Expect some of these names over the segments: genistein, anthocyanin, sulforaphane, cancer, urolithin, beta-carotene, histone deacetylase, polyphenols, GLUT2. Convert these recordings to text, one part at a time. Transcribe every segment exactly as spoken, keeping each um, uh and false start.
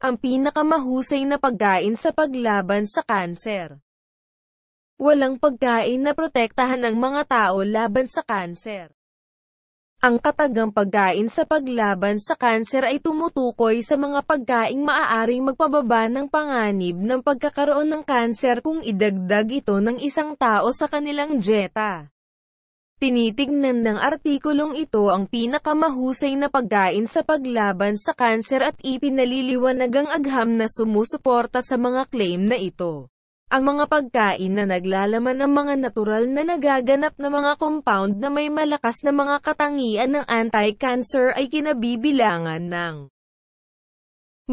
ang pinakamahusay na pagkain sa paglaban sa kanser. Walang pagkain na protektahan ang mga tao laban sa kanser. Ang katagang pagkain sa paglaban sa kanser ay tumutukoy sa mga pagkaing maaaring magpababa ng panganib ng pagkakaroon ng kanser kung idagdag ito ng isang tao sa kanilang dieta. Tinitignan ng artikulong ito ang pinakamahusay na pagkain sa paglaban sa kanser at ipinaliliwanag ang agham na sumusuporta sa mga claim na ito. Ang mga pagkain na naglalaman ng mga natural na nagaganap na mga compound na may malakas na mga katangian ng anti-cancer ay kinabibilangan ng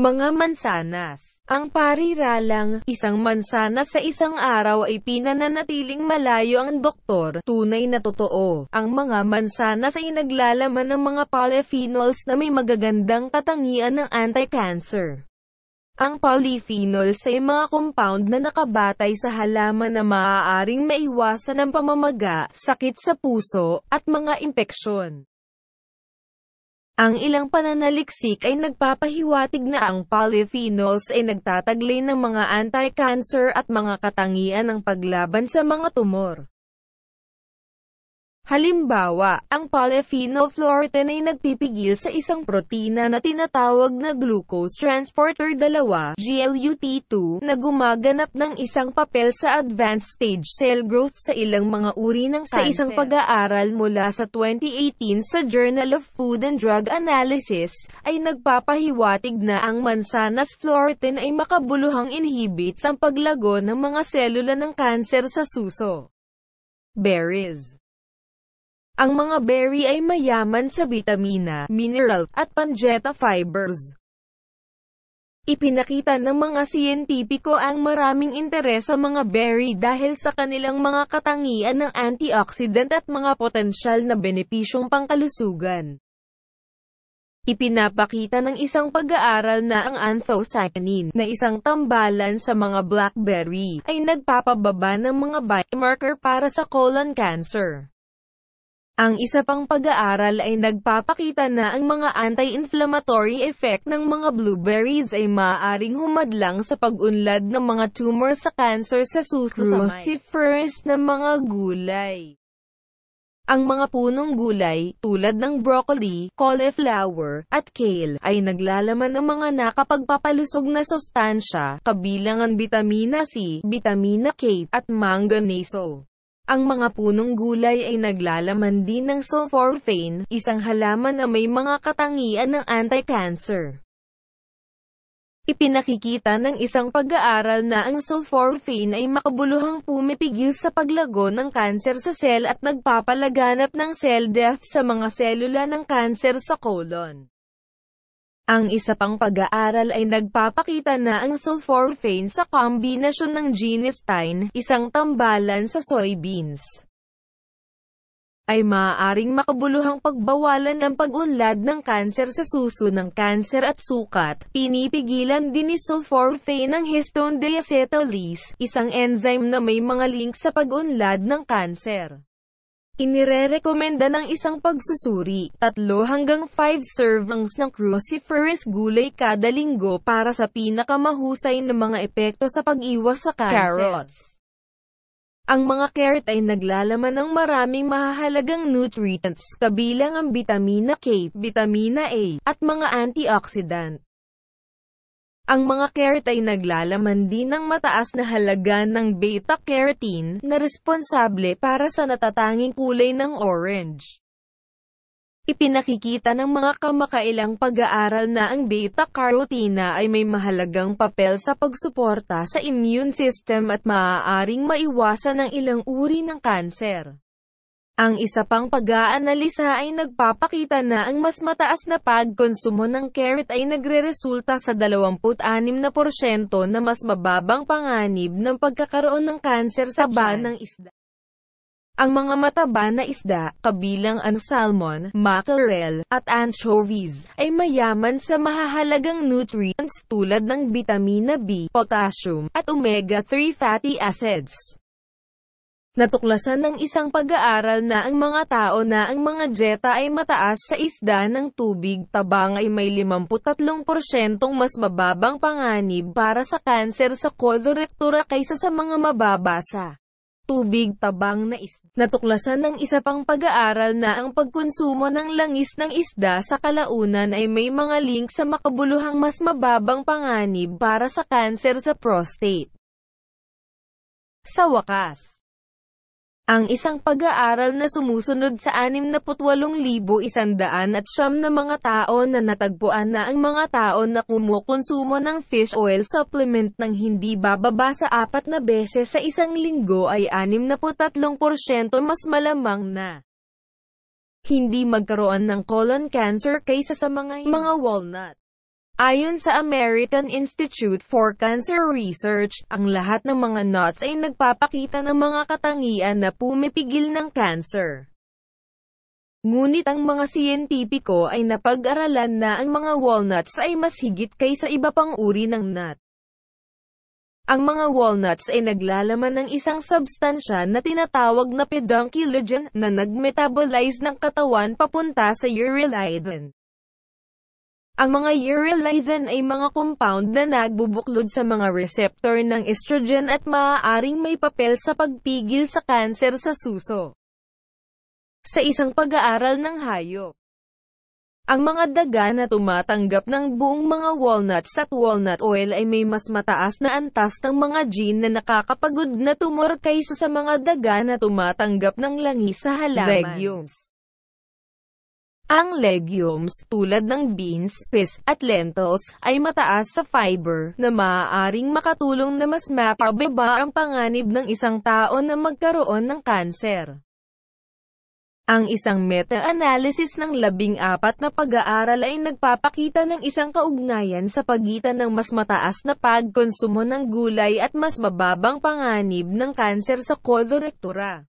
mga mansanas. Ang pariralang, isang mansanas sa isang araw ay pinananatiling malayo ang doktor. Tunay na totoo, ang mga mansanas ay naglalaman ng mga polyphenols na may magagandang katangian ng anti-cancer. Ang polyphenols ay mga compound na nakabatay sa halaman na maaaring maiwasan ang pamamaga, sakit sa puso, at mga impeksyon. Ang ilang pananaliksik ay nagpapahiwatig na ang polyphenols ay nagtataglay ng mga anti-cancer at mga katangian ng paglaban sa mga tumor. Halimbawa, ang polyphenolfluorine ay nagpipigil sa isang protina na tinatawag na glucose transporter two, G L U T two, na gumaganap ng isang papel sa advanced stage cell growth sa ilang mga uri ng cancer. Sa isang pag-aaral mula sa twenty eighteen sa Journal of Food and Drug Analysis, ay nagpapahiwatig na ang mansanas fluorine ay makabuluhang inhibits ang paglago ng mga selula ng kanser sa suso. Berries. Ang mga berry ay mayaman sa vitamina, mineral, at pangeta fibers. Ipinakita ng mga siyentipiko ang maraming interes sa mga berry dahil sa kanilang mga katangian ng antioxidant at mga potensyal na benepisyong pangkalusugan. Ipinapakita ng isang pag-aaral na ang anthocyanin, na isang tambalan sa mga blackberry, ay nagpapababa ng mga biomarker para sa colon cancer. Ang isa pang pag-aaral ay nagpapakita na ang mga anti-inflammatory effect ng mga blueberries ay maaaring humadlang sa pag-unlad ng mga tumor sa cancer sa suso sa cruciferous na mga gulay. Ang mga punong gulay, tulad ng broccoli, cauliflower, at kale, ay naglalaman ng mga nakapagpapalusog na sustansya, kabilang ang vitamina C, vitamina K, at manganeso. Ang mga punong gulay ay naglalaman din ng sulforaphane, isang halaman na may mga katangian ng anti-cancer. Ipinakikita ng isang pag-aaral na ang sulforaphane ay makabuluhang pumipigil sa paglago ng kanser sa cell at nagpapalaganap ng cell death sa mga selula ng kanser sa colon. Ang isa pang pag-aaral ay nagpapakita na ang sulforaphane sa kombinasyon ng genistein, isang tambalan sa soybeans, ay maaaring makabuluhang pagbawalan ng pag-unlad ng kanser sa suso ng kanser at sukat. Pinipigilan din ni sulforaphane ang histone deacetylase, isang enzyme na may mga link sa pag-unlad ng kanser. Inirerekomenda ng isang pagsusuri, three hanggang five servings ng cruciferous gulay kada linggo para sa pinakamahusay na mga epekto sa pag-iwas sa cancer. Carrots. Ang mga carrot ay naglalaman ng maraming mahahalagang nutrients, kabilang ang vitamina K, vitamina A, at mga antioxidant. Ang mga carrot ay naglalaman din ng mataas na halaga ng beta-carotene na responsable para sa natatanging kulay ng orange. Ipinakikita ng mga kamakailang pag-aaral na ang beta-carotene ay may mahalagang papel sa pagsuporta sa immune system at maaaring maiwasan ang ilang uri ng kanser. Ang isa pang pag-aanalisa ay nagpapakita na ang mas mataas na pagkonsumo ng carrot ay nagreresulta sa twenty-six na porsyento na mas mababang panganib ng pagkakaroon ng kanser sa taba ng isda. Ang mga mataba na isda, kabilang ang salmon, mackerel, at anchovies, ay mayaman sa mahahalagang nutrients tulad ng vitamina B, potassium, at omega three fatty acids. Natuklasan ng isang pag-aaral na ang mga tao na ang mga dieta ay mataas sa isda ng tubig tabang ay may limampu't tatlong porsyento mas mababang panganib para sa kanser sa kolorektura kaysa sa mga mababa sa tubig tabang na isda. Natuklasan ng isa pang pag-aaral na ang pagkonsumo ng langis ng isda sa kalaunan ay may mga link sa makabuluhang mas mababang panganib para sa kanser sa prostate. Sa wakas, ang isang pag-aaral na sumusunod sa anim na pitong libo isang daan at siyam na mga tao na natagpuan na ang mga tao na kumukonsumo ng fish oil supplement ng hindi bababa sa apat na beses sa isang linggo ay anim na tatlong porsyento mas malamang na hindi magkaroon ng colon cancer kaysa sa mga mga walnut. Ayon sa American Institute for Cancer Research, ang lahat ng mga nuts ay nagpapakita ng mga katangian na pumipigil ng cancer. Ngunit ang mga siyentipiko ay napag-aralan na ang mga walnuts ay mas higit kaysa iba pang uri ng nut. Ang mga walnuts ay naglalaman ng isang substansya na tinatawag na pedunculogen na nagmetabolize ng katawan papunta sa urolithin. Ang mga urolithin ay mga compound na nagbubuklod sa mga receptor ng estrogen at maaaring may papel sa pagpigil sa kanser sa suso. Sa isang pag-aaral ng hayop, ang mga daga na tumatanggap ng buong mga walnuts at walnut oil ay may mas mataas na antas ng mga gene na nakakapagod na tumor kaysa sa mga daga na tumatanggap ng langis sa halaman. Legumes. Ang legumes, tulad ng beans, peas, at lentils, ay mataas sa fiber na maaaring makatulong na mas mapababa ang panganib ng isang tao na magkaroon ng kanser. Ang isang meta-analysis ng labing apat na pag-aaral ay nagpapakita ng isang kaugnayan sa pagitan ng mas mataas na pagkonsumo ng gulay at mas bababang panganib ng kanser sa kolorektura.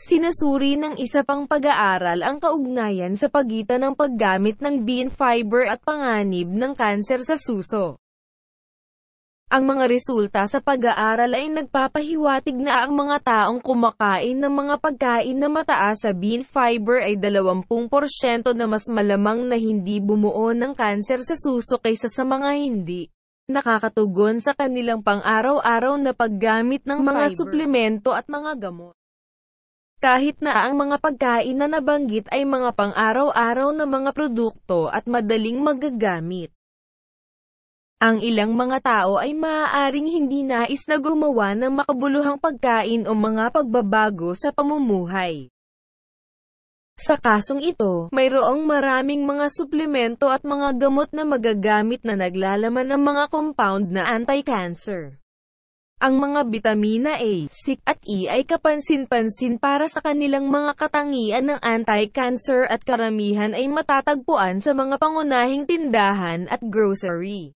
Sinasuri ng isa pang pag-aaral ang kaugnayan sa pagitan ng paggamit ng bean fiber at panganib ng kanser sa suso. Ang mga resulta sa pag-aaral ay nagpapahiwatig na ang mga taong kumakain ng mga pagkain na mataas sa bean fiber ay dalawampu't porsyento na mas malamang na hindi bumuo ng kanser sa suso kaysa sa mga hindi nakakatugon sa kanilang pang-araw-araw na paggamit ng mga fiber, suplemento at mga gamot. Kahit na ang mga pagkain na nabanggit ay mga pang-araw-araw na mga produkto at madaling magagamit, ang ilang mga tao ay maaaring hindi nais na gumawa ng makabuluhang pagkain o mga pagbabago sa pamumuhay. Sa kasong ito, mayroong maraming mga suplemento at mga gamot na magagamit na naglalaman ng mga compound na anti-cancer. Ang mga bitamina A, C, at E ay kapansin-pansin para sa kanilang mga katangian ng anti-cancer at karamihan ay matatagpuan sa mga pangunahing tindahan at grocery.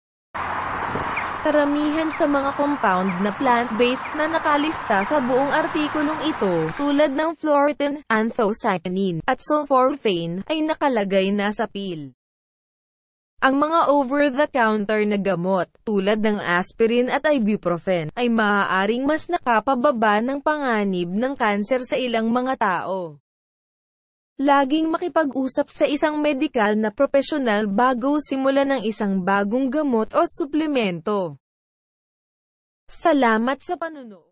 Karamihan sa mga compound na plant-based na nakalista sa buong artikulong ito, tulad ng floratan, anthocyanin, at sulforaphane, ay nakalagay na sa pill. Ang mga over-the-counter na gamot, tulad ng aspirin at ibuprofen, ay maaaring mas nakapababa ng panganib ng kanser sa ilang mga tao. Laging makipag-usap sa isang medikal na profesional bago simulan ng isang bagong gamot o suplemento. Salamat sa panonood.